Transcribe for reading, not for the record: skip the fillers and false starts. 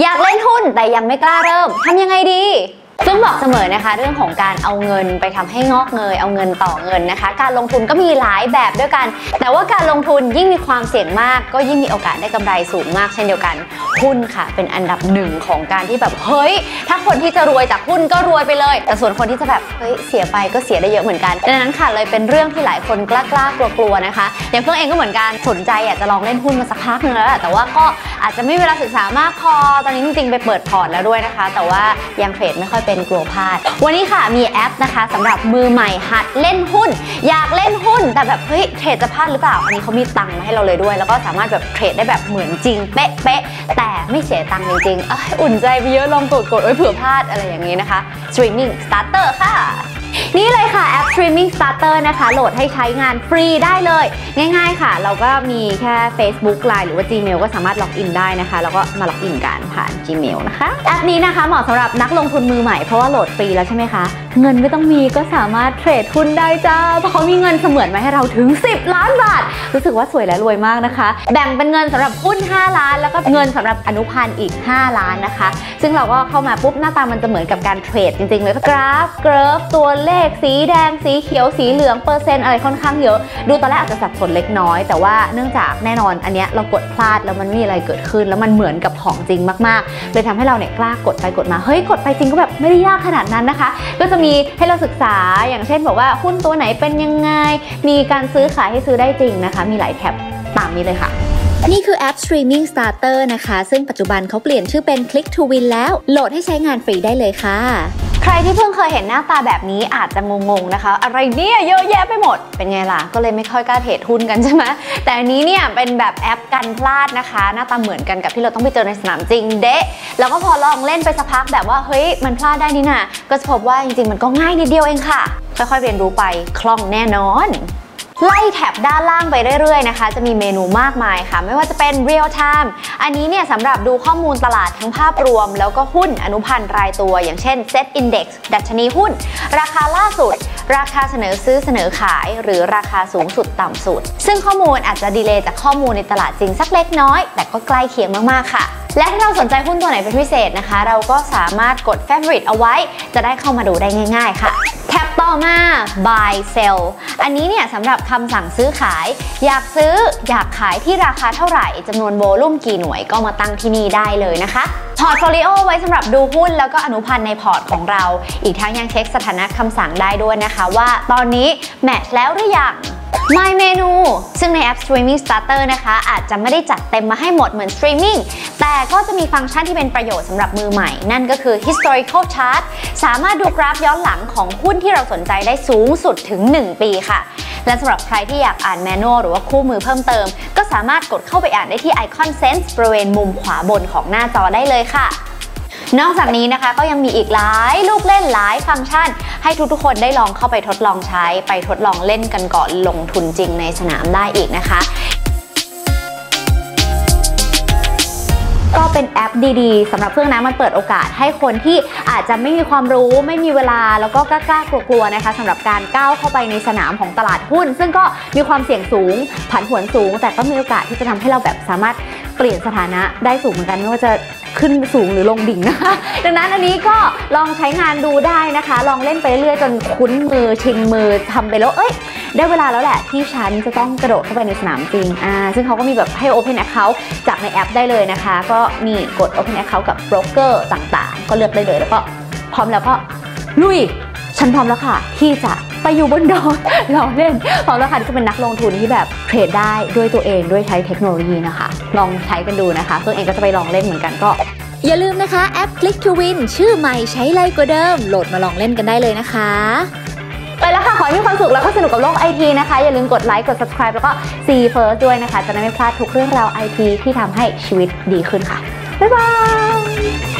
อยากเล่นหุ้นแต่ยังไม่กล้าเริ่มทำยังไงดีซึ่งบอกเสมอนะคะเรื่องของการเอาเงินไปทำให้งอกเงยเอาเงินต่อเงินนะคะการลงทุนก็มีหลายแบบด้วยกันแต่ว่าการลงทุนยิ่งมีความเสี่ยงมากก็ยิ่งมีโอกาสได้กำไรสูงมากเช่นเดียวกันหุ้นค่ะเป็นอันดับหนึ่งของการที่แบบเฮ้ยถ้าคนที่จะรวยจากหุ้นก็รวยไปเลยแต่ส่วนคนที่จะแบบเฮ้ยเสียไปก็เสียได้เยอะเหมือนกันดังนั้นค่ะเลยเป็นเรื่องที่หลายคนกล้ากลัวกลัวนะคะอย่างเพื่อนเองก็เหมือนกันสนใจอยากจะลองเล่นหุ้นมาสักพักนึงแล้วแหละแต่ว่าก็อาจจะไม่เวลาศึกษามากพอตอนนี้จริงๆไปเปิดพอร์ตแล้วด้วยนะคะแต่ว่ายังเทรดไม่ค่อยเป็นกลัวพลาดวันนี้ค่ะมีแอปนะคะสำหรับมือใหม่หัดเล่นหุ้นอยากเล่นหุ้นแต่แบบเฮ้ยเทรดจะพลาดหรือเปล่าอันนี้เขามีตังค์มาให้เราเลยด้วยแล้วก็สามารถแบบเทรดได้แบบเหมือนจริงเป๊ะๆแต่ไม่เสียตังค์จริงๆอุ่นใจไปเยอะลองกดเผื่อพลาดอะไรอย่างนี้นะคะ Streaming Starter ค่ะนี่เลยค่ะแอป Streaming Starter นะคะโหลดให้ใช้งานฟรีได้เลยง่ายๆค่ะเราก็มีแค่ Facebook Line หรือว่า Gmail ก็สามารถล็อกอินได้นะคะแล้วก็มาล็อกอินกันผ่าน Gmail นะคะแอปนี้นะคะเหมาะสำหรับนักลงทุนมือใหม่เพราะว่าโหลดฟรีแล้วใช่ไหมคะเงินไม่ต้องมีก็สามารถเทรดหุ้นได้จ้าเพราะเขามีเงินเสมือนมาให้เราถึง10 ล้านบาทรู้สึกว่าสวยและรวยมากนะคะแบ่งเป็นเงินสำหรับหุ้น5 ล้านแล้วก็เงินสำหรับอนุพันธ์อีก5 ล้านนะคะซึ่งเราก็เข้ามาปุ๊บหน้าตามันจะเหมือนกับการเทรดจริงๆเลยกราฟเกราฟตัวเลขสีแดงสีเขียวสีเหลืองเปอร์เซ็นต์อะไรค่อนข้างเยอะดูตอนแรกอาจจะสับสนเล็กน้อยแต่ว่าเนื่องจากแน่นอนอันเนี้ยเรากดพลาดแล้วมันไม่มีอะไรเกิดขึ้นแล้วมันเหมือนกับของจริงมากๆเลยทำให้เราเนี่ยกล้ากดไปกดมาเฮ้ยกดไปจริงก็แบบไม่ได้ยากขนาดนั้นนะคะก็จะมีให้เราศึกษาอย่างเช่นบอกว่าหุ้นตัวไหนเป็นยังไงมีการซื้อขายให้ซื้อได้จริงนะคะมีหลายแท็บตามนี้เลยค่ะนี่คือแอป Streaming Starter นะคะซึ่งปัจจุบันเขาเปลี่ยนชื่อเป็น Click2Win แล้วโหลดให้ใช้งานฟรีได้เลยค่ะใครที่เพิ่งเคยเห็นหน้าตาแบบนี้อาจจะงงๆนะคะอะไรเนี่ยเยอะแยะไปหมดเป็นไงล่ะก็เลยไม่ค่อยกล้าเทรดหุ้นกันใช่ไหมแต่อันนี้เนี่ยเป็นแบบแอปกันพลาดนะคะหน้าตาเหมือนกันกับที่เราต้องไปเจอในสนามจริงเดะแล้วก็พอลองเล่นไปสักพักแบบว่าเฮ้ยมันพลาดได้นี่นะก็จะพบว่าจริงๆมันก็ง่ายนิดเดียวเองค่ะค่อยๆเรียนรู้ไปคล่องแน่นอนไล่แถบด้านล่างไปเรื่อยๆนะคะจะมีเมนูมากมายค่ะไม่ว่าจะเป็น Real Time อันนี้เนี่ยสำหรับดูข้อมูลตลาดทั้งภาพรวมแล้วก็หุ้นอนุพันธ์รายตัวอย่างเช่น Set Index ดัชนีหุ้นราคาล่าสุดราคาเสนอซื้อเสนอขายหรือราคาสูงสุดต่ำสุดซึ่งข้อมูลอาจจะดีเลย์จากข้อมูลในตลาดจริงสักเล็กน้อยแต่ก็ใกล้เคียงมากๆค่ะและถ้าเราสนใจหุ้นตัวไหนเป็นพิเศษนะคะเราก็สามารถกด Favorite เอาไว้จะได้เข้ามาดูได้ง่ายๆค่ะแท็บต่อมา Buy Sell อันนี้เนี่ยสำหรับคำสั่งซื้อขายอยากซื้ออยากขายที่ราคาเท่าไหร่จำนวนโวลุ่มกี่หน่วยก็มาตั้งที่นี่ได้เลยนะคะพอร์ตโฟลิโอไว้สำหรับดูหุ้นแล้วก็อนุพันธ์ในพอร์ตของเราอีกทั้งยังเช็คสถานะคำสั่งได้ด้วยนะคะว่าตอนนี้แมทช์แล้วหรือยังMy Menu ซึ่งในแอป Streaming Starter นะคะอาจจะไม่ได้จัดเต็มมาให้หมดเหมือน Streaming แต่ก็จะมีฟังก์ชันที่เป็นประโยชน์สำหรับมือใหม่นั่นก็คือ Historical Chart สามารถดูกราฟย้อนหลังของหุ้นที่เราสนใจได้สูงสุดถึง1 ปีค่ะและสำหรับใครที่อยากอ่าน Manual หรือว่าคู่มือเพิ่มเติมก็สามารถกดเข้าไปอ่านได้ที่ Icon Sense บริเวณมุมขวาบนของหน้าจอได้เลยค่ะนอกจากนี้นะคะก็ยังมีอีกหลายลูกเล่นหลายฟังก์ชันให้ทุกคนได้ลองเข้าไปทดลองใช้ไปทดลองเล่นกันก่อนลงทุนจริงในสนามได้อีกนะคะก็เป็นแอปดีๆสำหรับเพื่อนนะมันเปิดโอกาสให้คนที่อาจจะไม่มีความรู้ไม่มีเวลาแล้วก็กล้ากลัวๆนะคะสำหรับการก้าวเข้าไปในสนามของตลาดหุ้นซึ่งก็มีความเสี่ยงสูงผันผวนสูงแต่ก็มีโอกาสที่จะทำให้เราแบบสามารถเปลี่ยนสถานะได้สูงเหมือนกันไม่ว่าจะขึ้นสูงหรือลงดิ่งนะคะดังนั้นอันนี้ก็ลองใช้งานดูได้นะคะลองเล่นไปเรื่อยจนคุ้นมือชินมือทำไปแล้วเอ้ยได้เวลาแล้วแหละที่ฉันจะต้องกระโดดเข้าไปในสนามจริงซึ่งเขาก็มีแบบให้ Open Account จากในแอปได้เลยนะคะก็มีกด Open Account กับโบรกเกอร์ต่างๆก็เลือกได้เลยแล้วก็พร้อมแล้วก็ลุยฉันพร้อมแล้วค่ะที่จะไปอยู่บนดอยเราเล่นพร้อมแล้วค่ะที่จะเป็นนักลงทุนที่แบบเทรดได้ด้วยตัวเองด้วยใช้เทคโนโลยีนะคะลองใช้กันดูนะคะตัวเองก็จะไปลองเล่นเหมือนกันก็อย่าลืมนะคะแอป Click2Win ชื่อใหม่ใช้ไล่กว่าเดิมโหลดมาลองเล่นกันได้เลยนะคะไปแล้วค่ะขอให้มีความสุขแล้วก็สนุกกับโลกไอทีนะคะอย่าลืมกดไลค์กด subscribe แล้วก็ See First ด้วยนะคะจะได้ไม่พลาดทุกเรื่องราวไอทีที่ทำให้ชีวิตดีขึ้นค่ะบ๊ายบาย